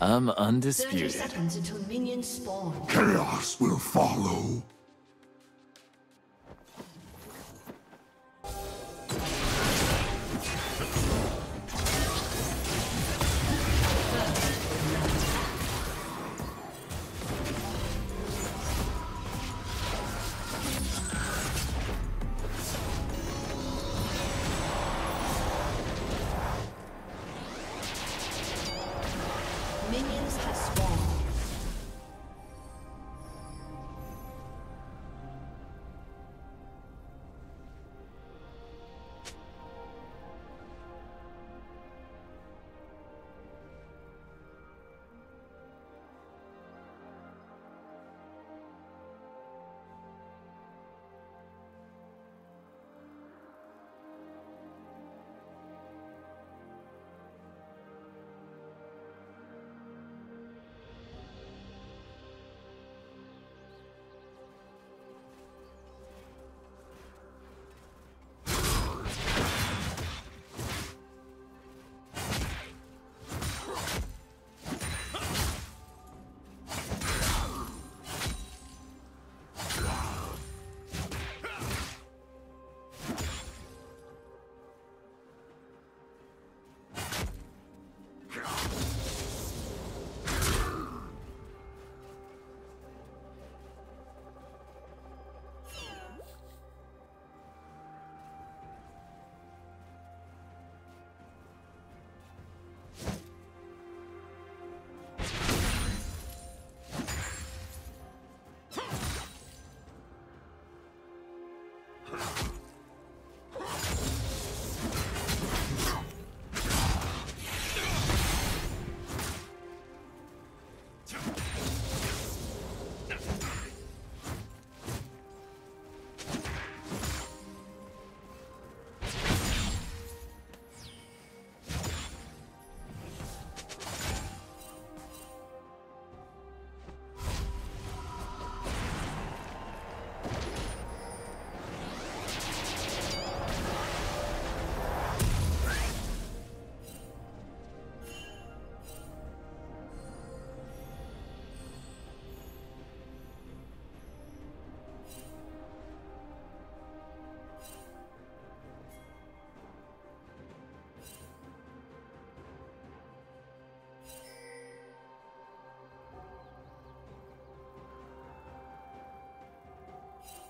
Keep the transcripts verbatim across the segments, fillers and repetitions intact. I'm undisputed. thirty seconds until minions spawn. Chaos will follow.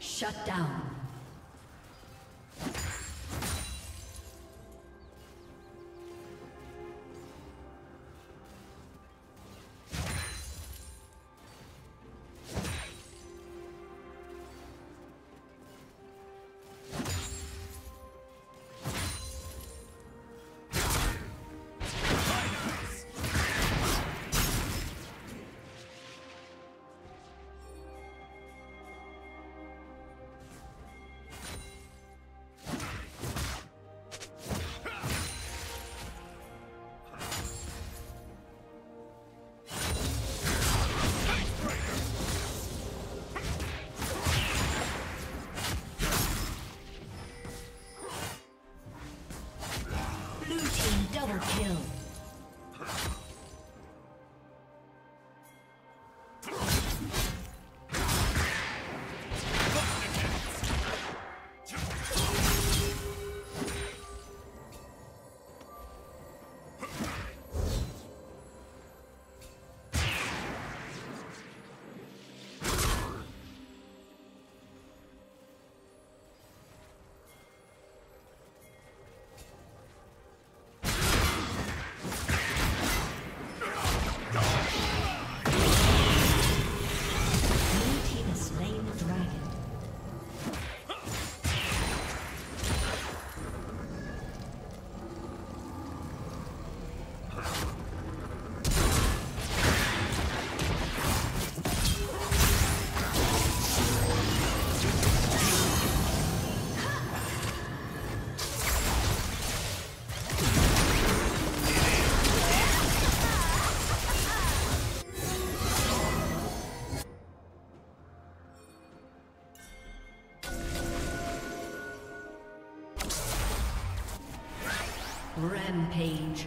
Shut down. Rampage.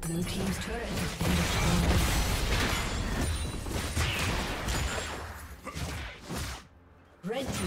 Blue team's turret has been destroyed. Red team's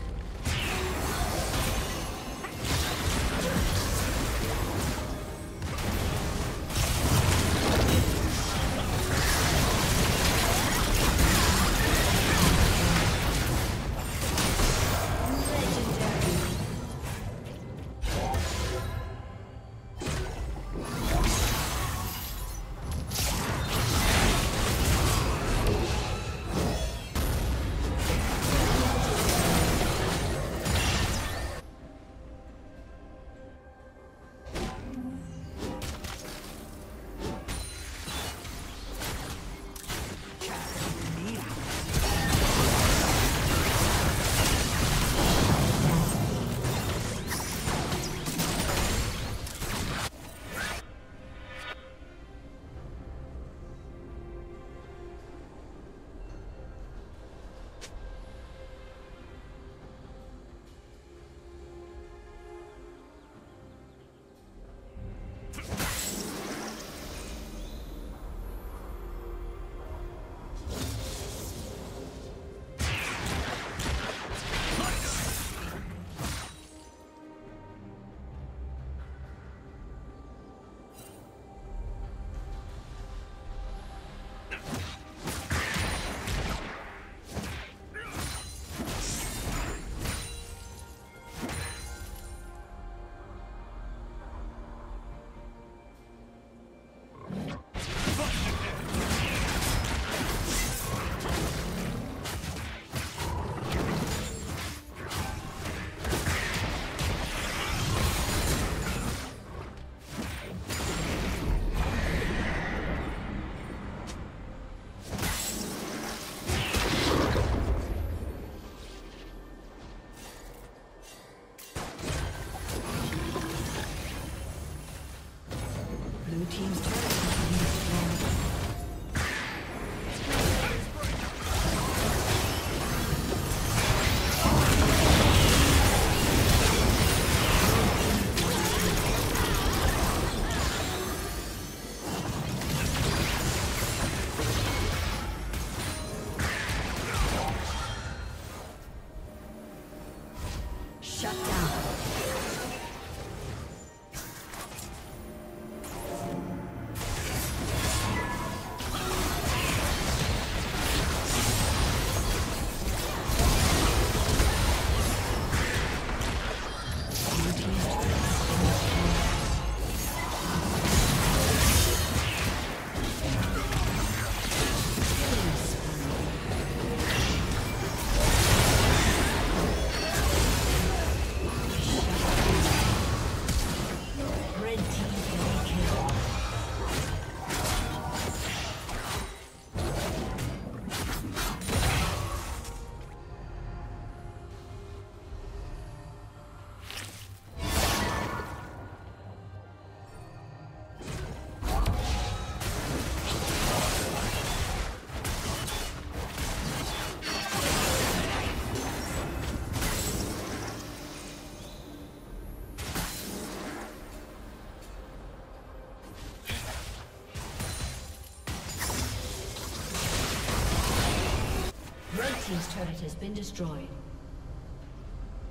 turret has been destroyed.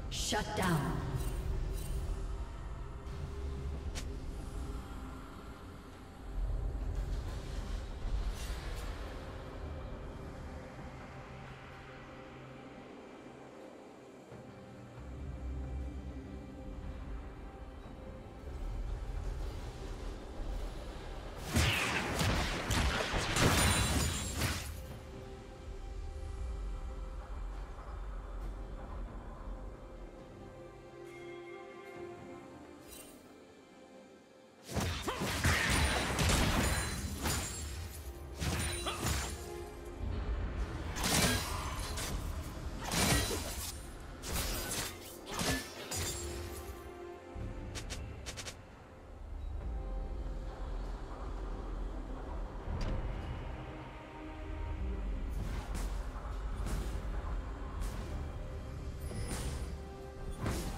Shut down.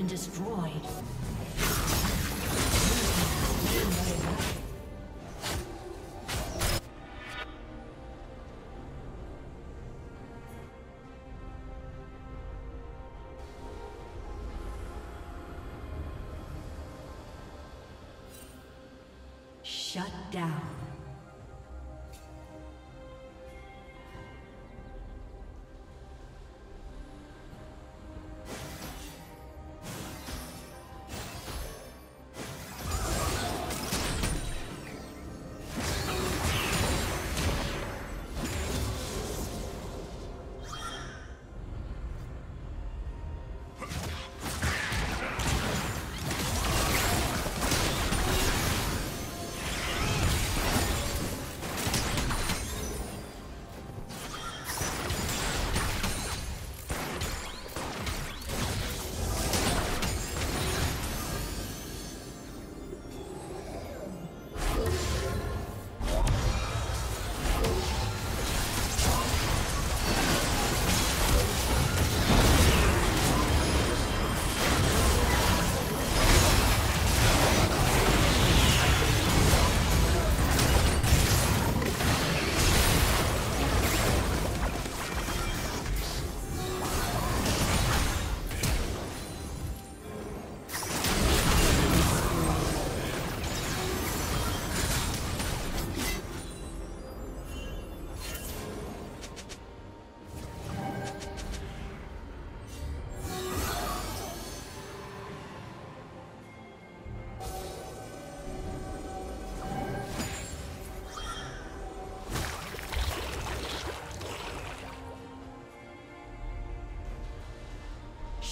Destroyed. Shut down.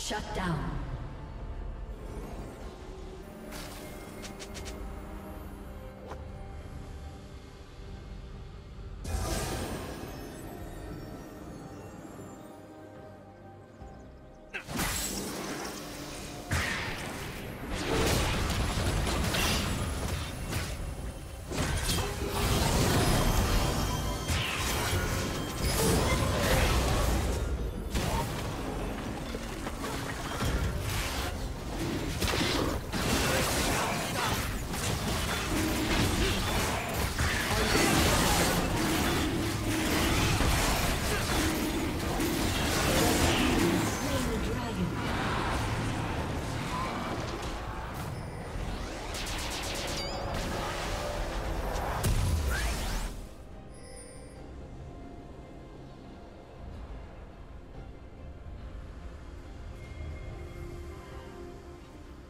Shut down.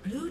Blue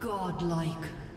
Godlike.